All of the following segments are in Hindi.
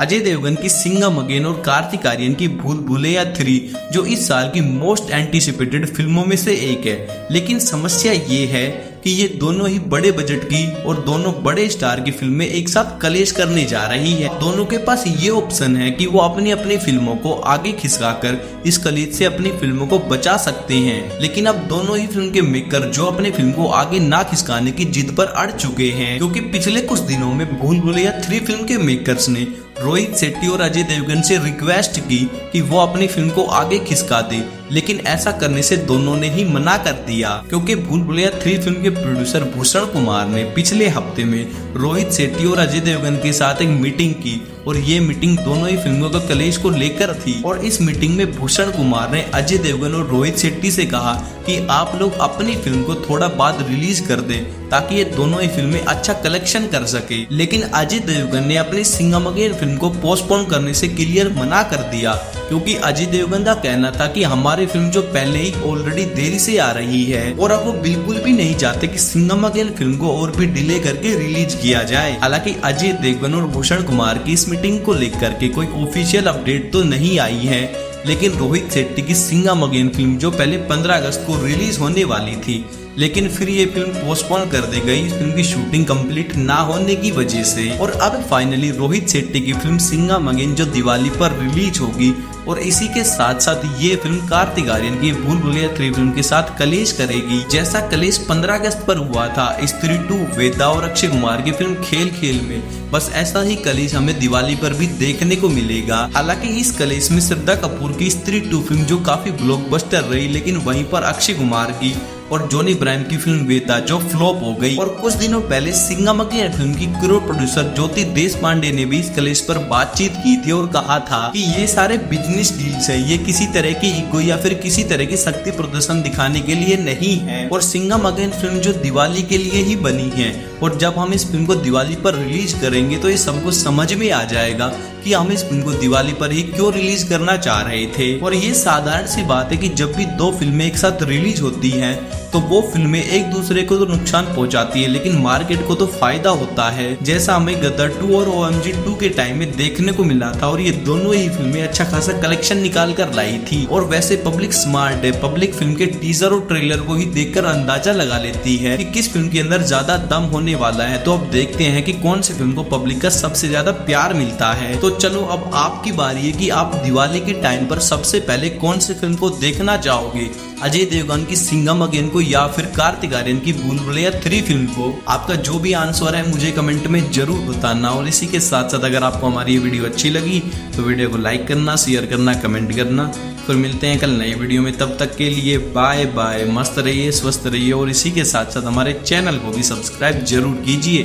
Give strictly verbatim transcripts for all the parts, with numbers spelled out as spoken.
अजय देवगन की सिंघम अगेन और कार्तिक आर्यन की भूल भुलैया थ्री जो इस साल की मोस्ट एंटीसिपेटेड फिल्मों में से एक है, लेकिन समस्या ये है कि ये दोनों ही बड़े बजट की और दोनों बड़े स्टार की फिल्में एक साथ कलेश करने जा रही है। दोनों के पास ये ऑप्शन है कि वो अपनी अपनी फिल्मों को आगे खिसकाकर इस कलेश से अपनी फिल्मों को बचा सकते हैं, लेकिन अब दोनों ही फिल्म के मेकर जो अपनी फिल्म को आगे ना खिसकाने की जिद पर अड़ चुके हैं, क्योंकि पिछले कुछ दिनों में भूल भुलैया थ्री फिल्म के मेकर्स ने रोहित शेट्टी और अजय देवगन से रिक्वेस्ट की कि वो अपनी फिल्म को आगे खिसका दे, लेकिन ऐसा करने से दोनों ने ही मना कर दिया, क्योंकि भूल भुलैया थ्री फिल्म के प्रोड्यूसर भूषण कुमार ने पिछले हफ्ते में रोहित शेट्टी और अजय देवगन के साथ एक मीटिंग की और ये मीटिंग दोनों ही फिल्मों के कलेश को लेकर थी। और इस मीटिंग में भूषण कुमार ने अजय देवगन और रोहित शेट्टी से कहा कि आप लोग अपनी फिल्म को थोड़ा बाद रिलीज कर दें ताकि ये दोनों ही फिल्में अच्छा कलेक्शन कर सके, लेकिन अजय देवगन ने अपनी सिंघम अगेन फिल्म को पोस्टपोन करने से क्लियर मना कर दिया, क्योंकि अजय देवगन का कहना था कि हमारी फिल्म जो पहले ही ऑलरेडी देरी से आ रही है और अब वो बिल्कुल भी नहीं चाहते कि सिंघम अगेन फिल्म को और भी डिले करके रिलीज किया जाए। हालांकि अजय देवगन और भूषण कुमार की इस मीटिंग को लेकर के कोई ऑफिशियल अपडेट तो नहीं आई है, लेकिन रोहित शेट्टी की सिंघम अगेन फिल्म जो पहले पंद्रह अगस्त को रिलीज होने वाली थी, लेकिन फिर ये फिल्म पोस्टपोन कर दी गई इस फिल्म की शूटिंग कंप्लीट ना होने की वजह से। और अब फाइनली रोहित शेट्टी की फिल्म सिंघम अगेन जो दिवाली पर रिलीज होगी और इसी के साथ साथ ये फिल्म कार्तिक आर्यन की भूल भुलैया थ्री फिल्म के साथ कलेश करेगी, जैसा कलेश पंद्रह अगस्त पर हुआ था स्त्री टू, वेदा और अक्षय कुमार की फिल्म खेल खेल में। बस ऐसा ही कलेश हमें दिवाली पर भी देखने को मिलेगा। हालांकि इस कलेश में श्रद्धा कपूर की स्त्री टू फिल्म जो काफी ब्लॉकबस्टर रही, लेकिन वहीं पर अक्षय कुमार की और जॉनी ब्रावो की फिल्म वेदा जो फ्लॉप हो गई। और कुछ दिनों पहले सिंघम अगेन फिल्म की क्रो प्रोड्यूसर ज्योति देशपांडे ने भी इस कलेश पर बातचीत की थी और कहा था कि ये सारे बिजनेस डील्स है, ये किसी तरह की ईगो या फिर किसी तरह की शक्ति प्रदर्शन दिखाने के लिए नहीं है। और सिंघम अगेन फिल्म जो दिवाली के लिए ही बनी है और जब हम इस फिल्म को दिवाली पर रिलीज करेंगे तो ये सबको समझ में आ जाएगा कि हम इस फिल्म को दिवाली पर ही क्यों रिलीज करना चाह रहे थे। और ये साधारण सी बात है कि जब भी दो फिल्में एक साथ रिलीज होती हैं तो वो फिल्में एक दूसरे को तो नुकसान पहुंचाती है, लेकिन मार्केट को तो फायदा होता है, जैसा हमें गदर टू और ओ एम जी टू के टाइम में देखने को मिला था। और ये दोनों ही फिल्में अच्छा खासा कलेक्शन निकाल कर लाई थी। और वैसे पब्लिक स्मार्ट है, पब्लिक फिल्म के टीजर और ट्रेलर को ही देखकर अंदाजा लगा लेती है कि किस फिल्म के अंदर ज्यादा दम होने वाला है। तो अब देखते हैं कि कौन सी फिल्म को पब्लिक का सबसे ज्यादा प्यार मिलता है। तो चलो अब आपकी बारी है कि आप दिवाली के टाइम पर सबसे पहले कौन सी फिल्म को देखना चाहोगे, अजय देवगन की सिंघम अगेन को या फिर कार्तिक आर्यन की भूल भुलैया थ्री फिल्म को। आपका जो भी आंसर है मुझे कमेंट में जरूर बताना। और इसी के साथ साथ अगर आपको हमारी ये वीडियो अच्छी लगी तो वीडियो को लाइक करना, शेयर करना, कमेंट करना। फिर मिलते हैं कल नई वीडियो में, तब तक के लिए बाय बाय। मस्त रहिए, स्वस्थ रहिए और इसी के साथ साथ हमारे चैनल को भी सब्सक्राइब जरूर कीजिए।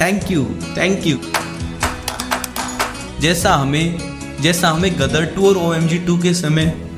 थैंक यू थैंक यू जैसा हमें जैसा हमें गदर टू और ओ एम जी टू के समय